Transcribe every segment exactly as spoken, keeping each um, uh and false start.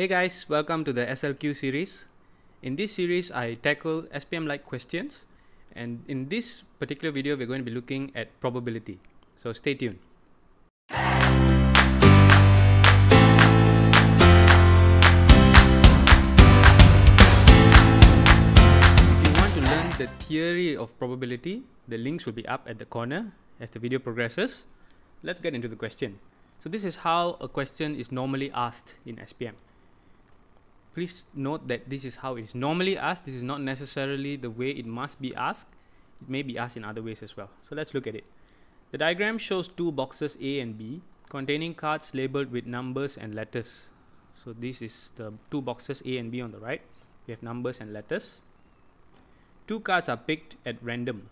Hey guys, welcome to the S L Q series. In this series, I tackle S P M-like questions, and in this particular video, we're going to be looking at probability. So stay tuned. If you want to learn the theory of probability, the links will be up at the corner as the video progresses. Let's get into the question. So this is how a question is normally asked in S P M. Please note that this is how it is normally asked. This is not necessarily the way it must be asked. It may be asked in other ways as well. So let's look at it. The diagram shows two boxes A and B containing cards labeled with numbers and letters. So this is the two boxes A and B on the right. We have numbers and letters. Two cards are picked at random.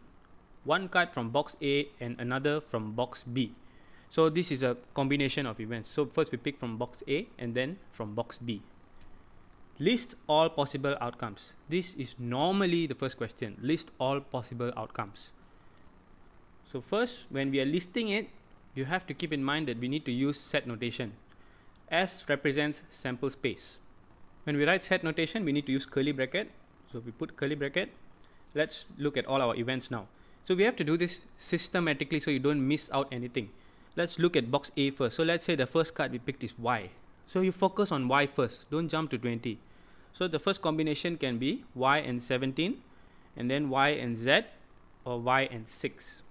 One card from box A and another from box B. So this is a combination of events. So first we pick from box A and then from box B. List all possible outcomes. This is normally the first question. List all possible outcomes. So first, when we are listing it, you have to keep in mind that we need to use set notation. S represents sample space. When we write set notation, we need to use curly bracket. So we put curly bracket. Let's look at all our events now. So we have to do this systematically so you don't miss out anything. Let's look at box A first. So let's say the first card we picked is Y. So you focus on Y first. Don't jump to twenty. So the first combination can be Y and seventeen, and then Y and Z, or Y and six.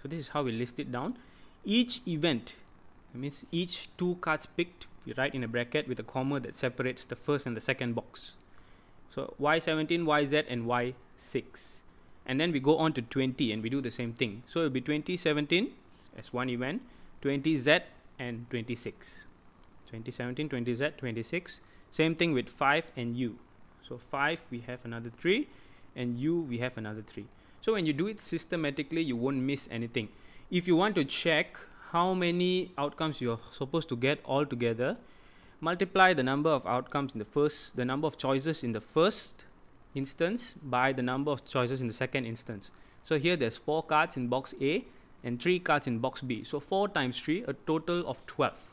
So this is how we list it down. Each event, that means each two cards picked, we write in a bracket with a comma that separates the first and the second box. So Y seventeen, Y Z, and Y six. And then we go on to twenty and we do the same thing. So it will be twenty seventeen as one event, twenty Z, and twenty-six. twenty seventeen, twenty Z, twenty-six. Same thing with five and U. So five, we have another three, and U, we have another three. So when you do it systematically, you won't miss anything. If you want to check how many outcomes you're supposed to get all together, multiply the number of outcomes in the first, the number of choices in the first instance by the number of choices in the second instance. So here there's four cards in box A and three cards in box B. So four times three, a total of twelve.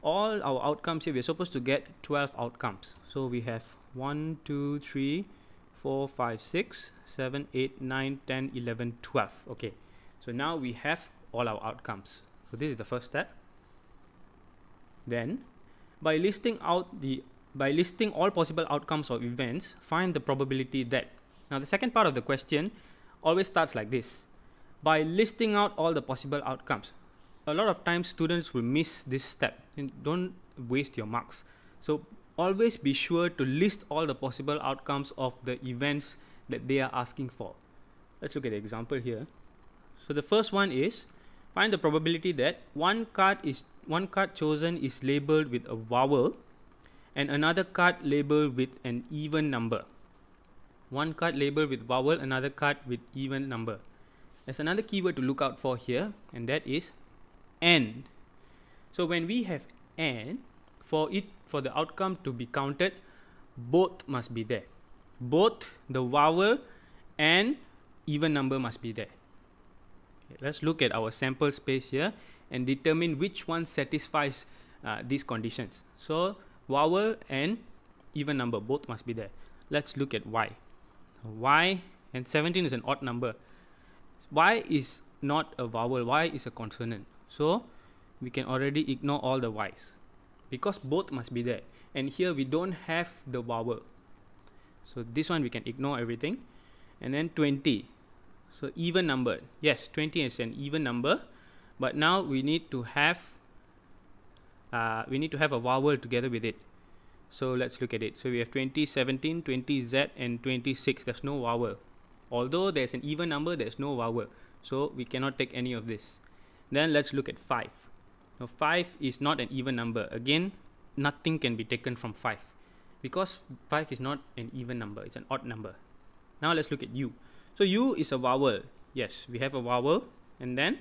All our outcomes here, we're supposed to get twelve outcomes. So we have one, two, three, four, five, six, seven, eight, nine, ten, eleven, twelve. Okay, so now we have all our outcomes. So this is the first step. Then, by listing out the by listing all possible outcomes or events, find the probability that. Now the second part of the question always starts like this. By listing out all the possible outcomes. A lot of times students will miss this step, and don't waste your marks. So always be sure to list all the possible outcomes of the events that they are asking for. Let's look at the example here. So the first one is find the probability that one card is one card chosen is labeled with a vowel and another card labeled with an even number. One card labeled with vowel, another card with even number. There's another keyword to look out for here, and that is and. So when we have and, for it for the outcome to be counted, both must be there. Both the vowel and even number must be there. Okay, let's look at our sample space here and determine which one satisfies uh, these conditions. So vowel and even number, both must be there. Let's look at Y. Y and seventeen is an odd number. Y is not a vowel, Y is a consonant. So we can already ignore all the Y's because both must be there, and here we don't have the vowel, so this one we can ignore everything. And then twenty, so even number. Yes, twenty is an even number, but now we need to have uh, we need to have a vowel together with it. So let's look at it. So we have twenty seventeen, twenty Z, and twenty-six. There's no vowel. Although there's an even number, there's no vowel, so we cannot take any of this. Then let's look at five. Now five is not an even number. Again, nothing can be taken from five because five is not an even number, it's an odd number. Now let's look at U. So U is a vowel. Yes, we have a vowel, and then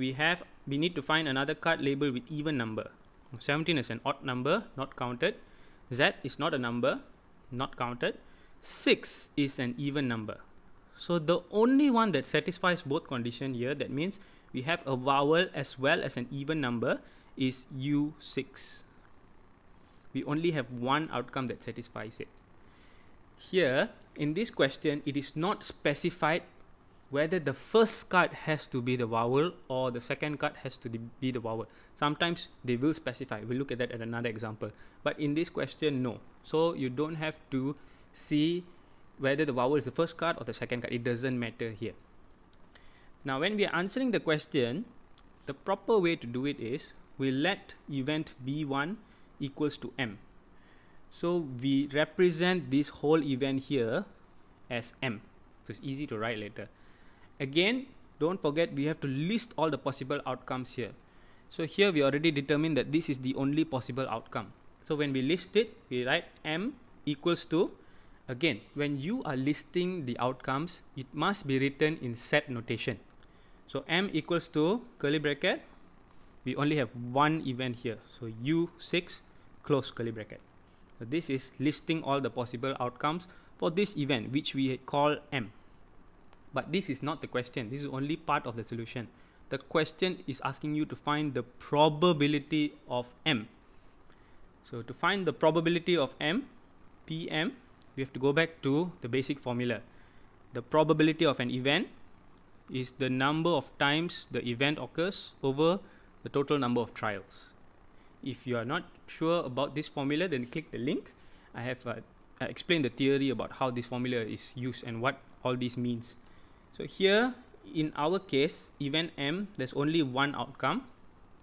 we have we need to find another card labeled with even number. seventeen is an odd number, not counted. Z is not a number, not counted. six is an even number. So the only one that satisfies both conditions here, that means we have a vowel as well as an even number, is U six. we only have one outcome that satisfies it. Here in this question, it is not specified whether the first card has to be the vowel or the second card has to be the vowel. Sometimes they will specify. We'll look at that at another example. But in this question, no. So you don't have to see whether the vowel is the first card or the second card. It doesn't matter here. Now, when we are answering the question, the proper way to do it is we let event v one equals to m. So we represent this whole event here as m. So it's easy to write later. Again, don't forget we have to list all the possible outcomes here. So here we already determined that this is the only possible outcome. So when we list it, we write m equals to, again, when you are listing the outcomes, it must be written in set notation. So m equals to curly bracket, we only have one event here. So u six close curly bracket. So this is listing all the possible outcomes for this event, which we call m. But this is not the question. This is only part of the solution. The question is asking you to find the probability of m. So to find the probability of m, P M, we have to go back to the basic formula. The probability of an event is the number of times the event occurs over the total number of trials. If you are not sure about this formula, then click the link. I have uh, explained the theory about how this formula is used and what all this means. So here in our case, event m, there's only one outcome.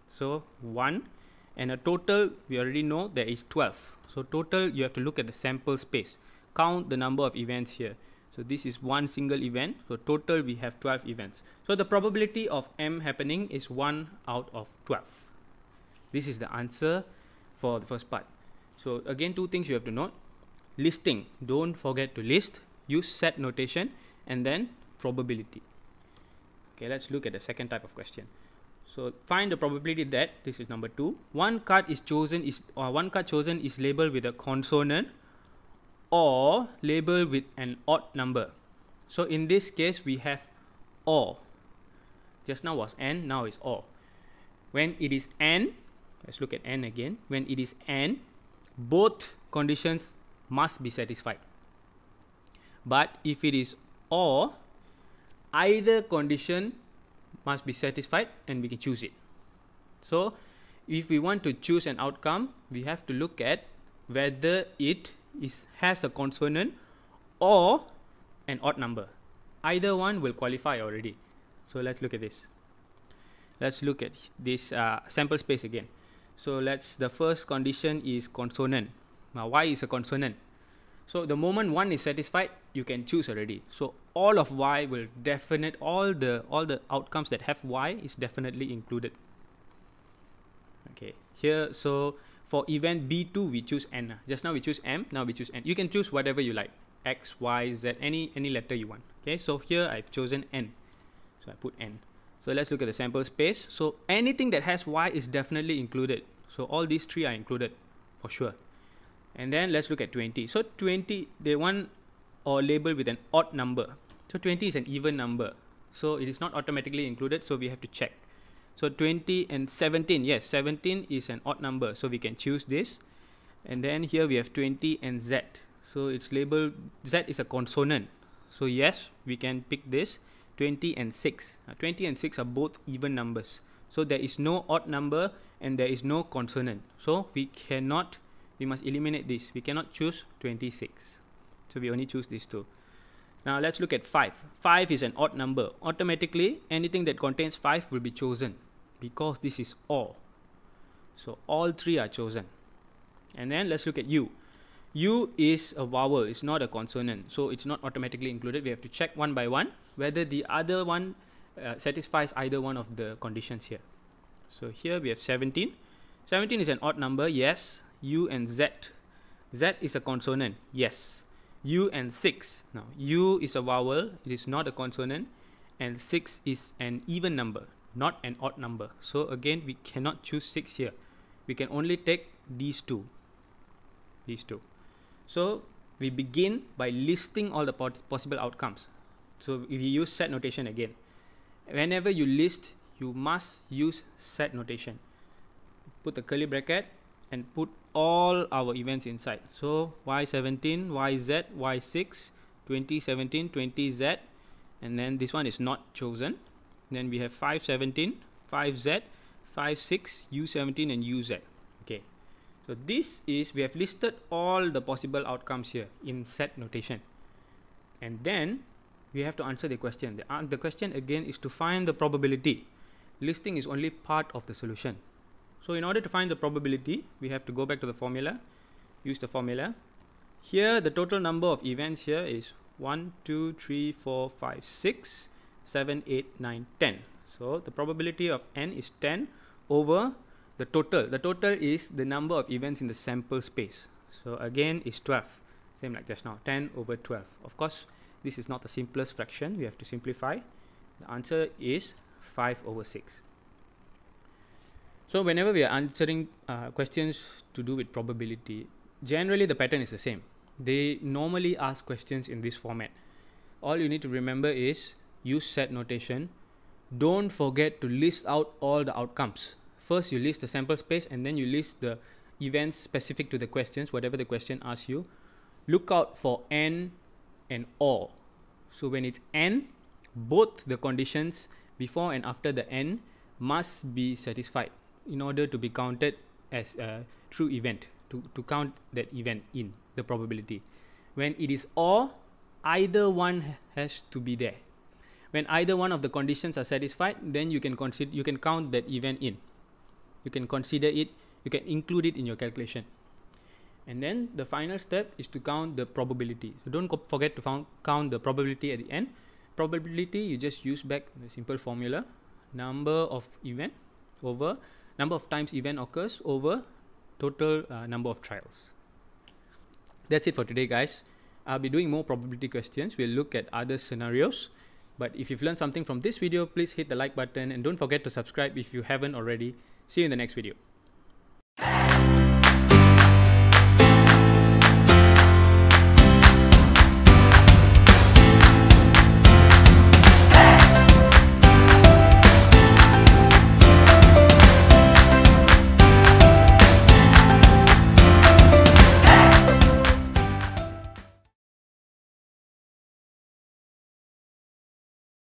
So one, and a total, we already know there is twelve. So total, you have to look at the sample space. Count the number of events here. So this is one single event. So total, we have twelve events. So the probability of m happening is one out of twelve. This is the answer for the first part. So again, two things you have to note. Listing, don't forget to list. Use set notation, and then probability. Okay, let's look at the second type of question. So find the probability that, this is number two, one card is chosen is or one card chosen is labeled with a consonant or labeled with an odd number. So in this case, we have or. Just now was and, now is or. When it is and, let's look at and again. When it is and, both conditions must be satisfied. But if it is or, either condition must be satisfied and we can choose it. So if we want to choose an outcome, we have to look at whether it is has a consonant or an odd number. Either one will qualify already. So let's look at this. Let's look at this uh, sample space again. So let's, the first condition is consonant. Now y is a consonant. So the moment one is satisfied, you can choose already. So all of y will definite, all the all the outcomes that have y is definitely included. Okay, here, so for event b two, we choose n. Just now we choose m, now we choose n. You can choose whatever you like, x, y, z, any any letter you want. Okay, so here I've chosen n, so I put n. So let's look at the sample space. So anything that has y is definitely included. So all these three are included for sure. And then let's look at twenty. So twenty, they want or labeled with an odd number. So twenty is an even number. So it is not automatically included. So we have to check. So twenty and seventeen. Yes, seventeen is an odd number. So we can choose this. And then here we have twenty and Z. So it's labeled, Z is a consonant. So yes, we can pick this. twenty and six. Now, twenty and six are both even numbers. So there is no odd number and there is no consonant. So we cannot We must eliminate this. We cannot choose twenty-six. So we only choose these two. Now let's look at five. five is an odd number. Automatically, anything that contains five will be chosen because this is or. So all three are chosen. And then let's look at U. U is a vowel. It's not a consonant. So it's not automatically included. We have to check one by one whether the other one uh, satisfies either one of the conditions here. So here we have seventeen. seventeen is an odd number. Yes. U and Z. Z is a consonant. Yes. U and six. Now, U is a vowel. It is not a consonant. And six is an even number, not an odd number. So again, we cannot choose six here. We can only take these two. These two. So we begin by listing all the possible outcomes. So if you use set notation again. Whenever you list, you must use set notation. Put the curly bracket and put all our events inside. So Y seventeen, Y Z, Y six, twenty seventeen, twenty Z, and then this one is not chosen. Then we have five seventeen, five Z, five six, U seventeen and U Z. Okay, so this is, we have listed all the possible outcomes here in set notation, and then we have to answer the question. The, uh, the question again is to find the probability. Listing is only part of the solution. So in order to find the probability, we have to go back to the formula, use the formula. Here the total number of events here is one, two, three, four, five, six, seven, eight, nine, ten. So the probability of n is ten over the total. The total is the number of events in the sample space. So again is twelve, same like just now, ten over twelve. Of course, this is not the simplest fraction. We have to simplify. The answer is five over six. So whenever we are answering uh, questions to do with probability, generally the pattern is the same. They normally ask questions in this format. All you need to remember is use set notation. Don't forget to list out all the outcomes. First you list the sample space, and then you list the events specific to the questions, whatever the question asks you. Look out for n and or. So when it's n, both the conditions before and after the n must be satisfied in order to be counted as a true event, to, to count that event in the probability. When it is or, either one has to be there. When either one of the conditions are satisfied, then you can consider, you can count that event in. You can consider it, you can include it in your calculation. And then the final step is to count the probability. So don't forget to found, count the probability at the end. Probability, you just use back the simple formula. Number of event over number of times event occurs over total uh, number of trials. That's it for today, guys. I'll be doing more probability questions. We'll look at other scenarios. But if you've learned something from this video, please hit the like button and don't forget to subscribe if you haven't already. See you in the next video.